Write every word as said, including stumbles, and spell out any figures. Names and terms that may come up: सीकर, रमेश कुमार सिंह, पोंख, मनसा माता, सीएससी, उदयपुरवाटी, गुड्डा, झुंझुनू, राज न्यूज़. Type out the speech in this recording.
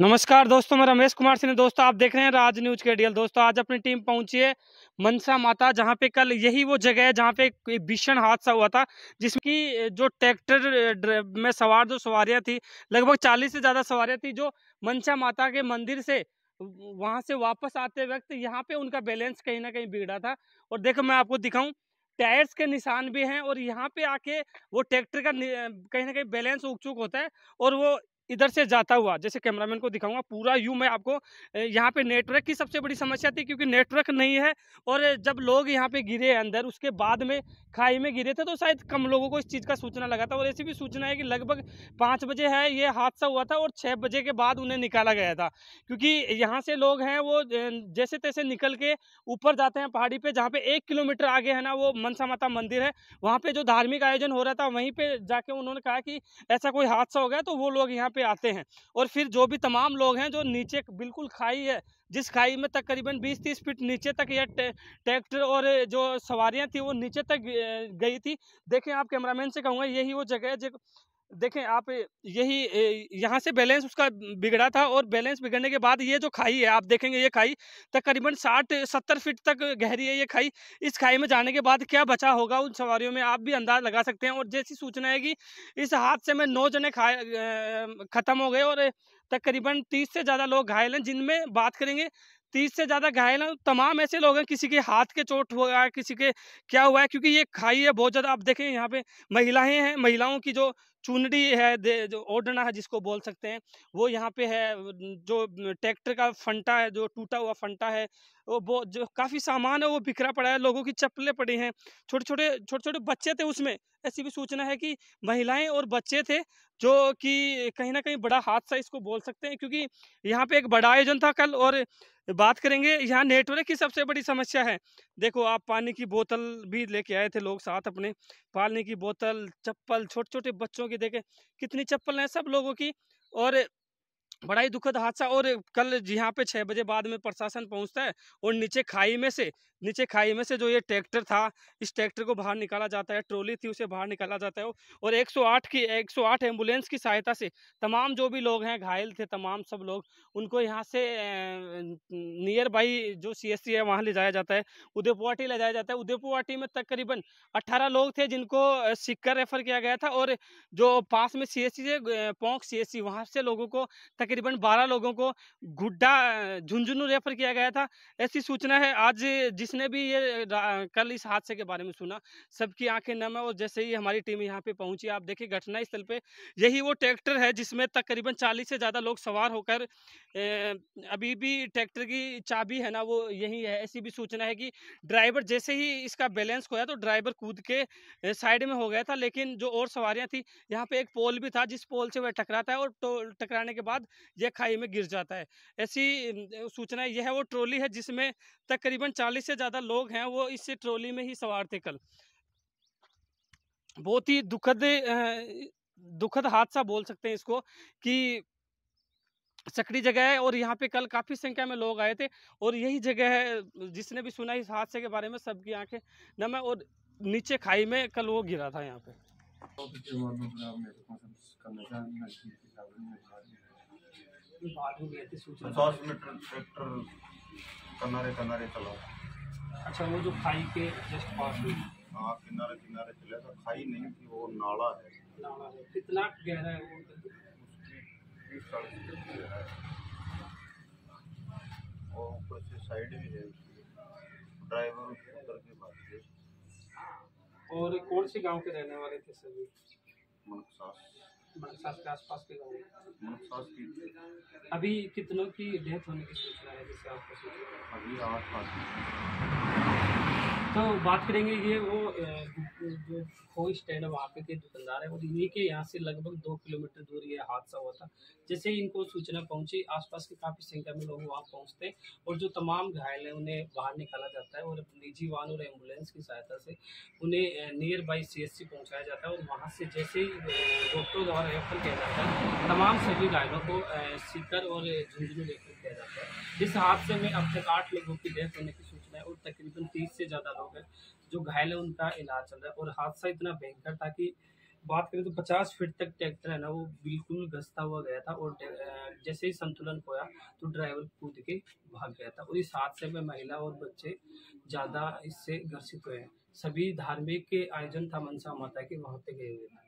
नमस्कार दोस्तों, मैं रमेश कुमार सिंह। दोस्तों आप देख रहे हैं राज न्यूज़ के डीएल। दोस्तों आज अपनी टीम पहुंची है मनसा माता, जहां पे कल यही वो जगह है जहां पे भीषण हादसा हुआ था, जिसमें कि जो ट्रैक्टर में सवार जो सवारियां थी, लगभग चालीस से ज़्यादा सवारियां थी, जो मनसा माता के मंदिर से वहां से वापस आते वक्त यहाँ पे उनका बैलेंस कहीं ना कहीं बिगड़ा था। और देखो मैं आपको दिखाऊँ, टायर्स के निशान भी हैं और यहाँ पे आके वो ट्रैक्टर का कहीं ना कहीं बैलेंस उकचुक होता है और वो इधर से जाता हुआ, जैसे कैमरामैन को दिखाऊंगा पूरा यू मैं आपको। यहाँ पे नेटवर्क की सबसे बड़ी समस्या थी, क्योंकि नेटवर्क नहीं है और जब लोग यहाँ पे गिरे अंदर, उसके बाद में खाई में गिरे थे, तो शायद कम लोगों को इस चीज़ का सूचना लगा था। और ऐसी भी सूचना है कि लगभग पाँच बजे है ये हादसा हुआ था और छः बजे के बाद उन्हें निकाला गया था, क्योंकि यहाँ से लोग हैं वो जैसे तैसे निकल के ऊपर जाते हैं पहाड़ी पर, जहाँ पर एक किलोमीटर आगे है ना वो मनसा माता मंदिर है, वहाँ पर जो धार्मिक आयोजन हो रहा था वहीं पर जाके उन्होंने कहा कि ऐसा कोई हादसा हो गया, तो वो लोग यहाँ पे आते हैं। और फिर जो भी तमाम लोग हैं जो नीचे बिल्कुल खाई है, जिस खाई में तक करीबन बीस तीस फीट नीचे तक यह ट्रैक्टर और जो सवारियां थी वो नीचे तक गई थी। देखें, आप कैमरामैन से कहूँगा यही वो जगह है, देखें आप, यही यहाँ से बैलेंस उसका बिगड़ा था और बैलेंस बिगड़ने के बाद ये जो खाई है, आप देखेंगे ये खाई तकरीबन साठ सत्तर फीट तक गहरी है ये खाई। इस खाई में जाने के बाद क्या बचा होगा उन सवारियों में, आप भी अंदाज लगा सकते हैं। और जैसी सूचना है कि इस हादसे में नौ जने खा खत्म हो गए और तकरीबन तीस से ज़्यादा लोग घायल हैं, जिनमें बात करेंगे तीस से ज़्यादा घायल हैं। तमाम ऐसे लोग हैं, किसी के हाथ के चोट हुआ है, किसी के क्या हुआ है, क्योंकि ये खाई है बहुत ज़्यादा। आप देखें यहाँ पे महिलाएं हैं, महिलाओं की जो चुनरी है, जो ओढ़ना है जिसको बोल सकते हैं, वो यहाँ पे है। जो ट्रैक्टर का फंटा है, जो टूटा हुआ फंटा है, वो जो काफ़ी सामान है वो बिखरा पड़ा है, लोगों की चप्पलें पड़ी हैं, छोटे छोटे छोटे छोटे बच्चे थे उसमें। ऐसी भी सूचना है कि महिलाएं और बच्चे थे, जो कि कहीं ना कहीं बड़ा हादसा इसको बोल सकते हैं, क्योंकि यहाँ पे एक बड़ा आयोजन था कल। और बात करेंगे यहाँ नेटवर्क की सबसे बड़ी समस्या है। देखो आप, पानी की बोतल भी लेके आए थे लोग साथ अपने, पानी की बोतल, चप्पल, छोटे छोटे बच्चों की, देखें कितनी चप्पल हैं सब लोगों की। और बड़ा ही दुखद हादसा। और कल यहाँ पे छः बजे बाद में प्रशासन पहुँचता है और नीचे खाई में से नीचे खाई में से जो ये ट्रैक्टर था, इस ट्रैक्टर को बाहर निकाला जाता है, ट्रॉली थी उसे बाहर निकाला जाता है। और एक सौ आठ की एक सौ आठ एम्बुलेंस की सहायता से तमाम जो भी लोग हैं घायल थे, तमाम सब लोग उनको यहाँ से नियर बाई जो सीएससी है वहाँ ले जाया जाता है, उदयपुरवाटी ले जाया जाता है। उदयपुरवाटी में तकरीबन अट्ठारह लोग थे, जिनको सीकर रेफर किया गया था। और जो पास में सीएससी है पोंख सीएससी, वहाँ से लोगों को तकरीबन बारह लोगों को गुड्डा झुंझुनू रेफर किया गया था। ऐसी सूचना है। आज जिसने भी ये कल इस हादसे के बारे में सुना, सबकी आंखें नम है। और जैसे ही हमारी टीम यहाँ पे पहुंची, आप देखिए घटना स्थल पे यही वो ट्रैक्टर है जिसमें तकरीबन चालीस से ज़्यादा लोग सवार होकर, अभी भी ट्रैक्टर की चाबी है ना वो यही है। ऐसी भी सूचना है कि ड्राइवर जैसे ही इसका बैलेंस खोया तो ड्राइवर कूद के साइड में हो गया था, लेकिन जो और सवारियाँ थी, यहाँ पर एक पोल भी था जिस पोल से वह टकराता है और तो टकराने के बाद यह खाई में गिर जाता है। ऐसी सूचना, यह है वो ट्रॉली है जिसमें तकरीबन चालीस से ज़्यादा लोग हैं, वो इस ट्रॉली में ही सवार थे कल। बहुत ही दुखद दुखद हादसा बोल सकते हैं इसको, कि सकड़ी जगह है और यहाँ पे कल काफ़ी संख्या में लोग आए थे। और यही जगह है, जिसने भी सुना इस हादसे के बारे में सबकी आंखें नम है। और नीचे खाई में कल वो गिरा था यहाँ पे। पचास मीटर ट्रैक्टर किनारे किनारे चलाओ। अच्छा, वो जो खाई के जस्ट पास हुई। हाँ, किनारे किनारे चला था, खाई नहीं थी वो, नाला है। नाला है। कितना गहरा है वो? और ऊपर से साइड भी है। ड्राइवर उधर के बाद से। और कौन से गांव के रहने वाले थे सभी? मनसा मनसा के आसपास के गाँव की। अभी कितनों की डेथ होने की सूचना है जिससे आपको सूचना? अभी आठ पास। तो बात करेंगे ये वो जो हो स्टैंड वहाँ पे के दुकानदार है, और इन्हीं के यहाँ से लगभग दो किलोमीटर दूर ये हादसा हुआ था। जैसे इनको सूचना पहुँची, आसपास के काफ़ी संख्या में लोग वहाँ पहुँचते हैं और जो तमाम घायल हैं उन्हें बाहर निकाला जाता है और निजी वाहन और एम्बुलेंस की सहायता से उन्हें nearby C S C पहुँचाया जाता है। और वहाँ से जैसे ही डॉक्टरों द्वारा रेफर किया जाता है, तमाम सभी घायलों को सीकर और झुंझुनू रेफर किया जाता है। इस हादसे में अब तक आठ लोगों की डेथ होने की सूचना है और तकरीबन तीस से ज़्यादा लोग हैं जो घायल है, उनका इलाज चल रहा है। और हादसा इतना भयंकर था कि बात करें तो पचास फीट तक ट्रैक्टर है ना वो बिल्कुल घसता हुआ गया था और जैसे ही संतुलन खोया तो ड्राइवर कूद के भाग गया था। और इस हादसे में महिला और बच्चे ज़्यादा इससे ग्रसित हुए हैं। सभी धार्मिक के आयोजन था मनसा माता के, वहाँ पे गए हुए थे।